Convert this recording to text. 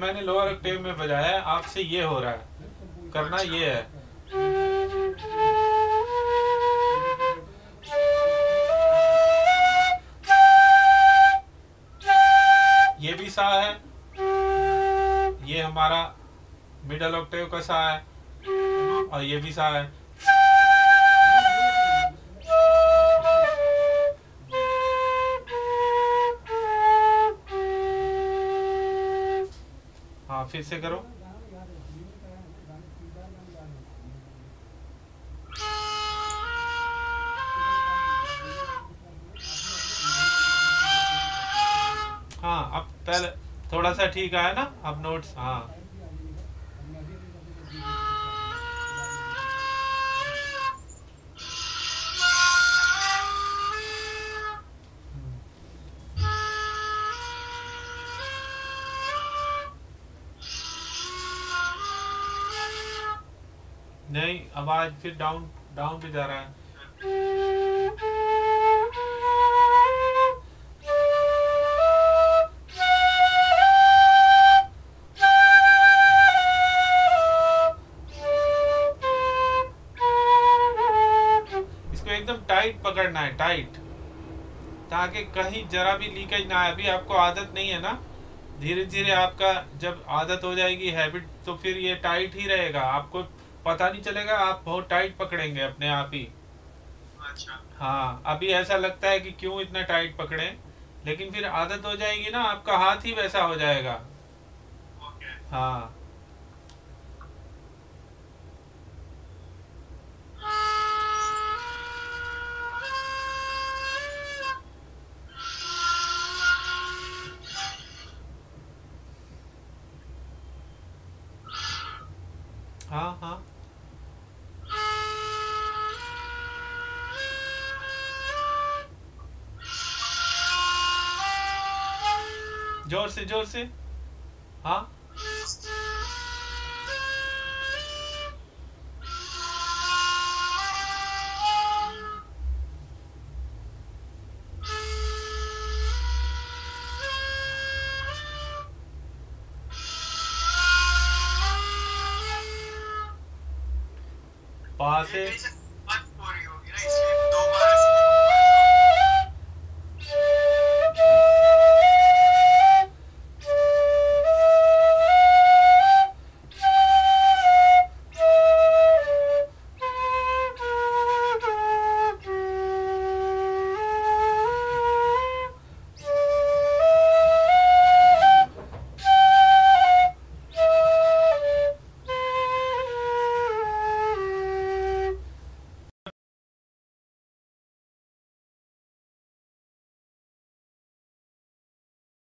मैंने lower Octave में बजाया है, आपसे ये हो रहा है, करना ये है। ये भी सा है, ये हमारा मिडल ऑक्टेव का सा है और ये भी सा है। हाँ, फिर से करो। हाँ, अब पहले थोड़ा सा ठीक आया ना अब नोट्स। हाँ, नहीं आवाज फिर डाउन पे जा रहा है। इसको एकदम टाइट पकड़ना है, टाइट, ताकि कहीं जरा भी लीकेज ना आए। अभी आपको आदत नहीं है ना, धीरे धीरे आपका जब आदत हो जाएगी, हैबिट, तो फिर ये टाइट ही रहेगा, आपको पता नहीं चलेगा, आप बहुत टाइट पकड़ेंगे अपने आप ही। अच्छा। हाँ, अभी ऐसा लगता है कि क्यों इतना टाइट पकड़े, लेकिन फिर आदत हो जाएगी ना, आपका हाथ ही वैसा हो जाएगा। ओके। हाँ, हाँ, जोर से जोर से। हाँ, पास से।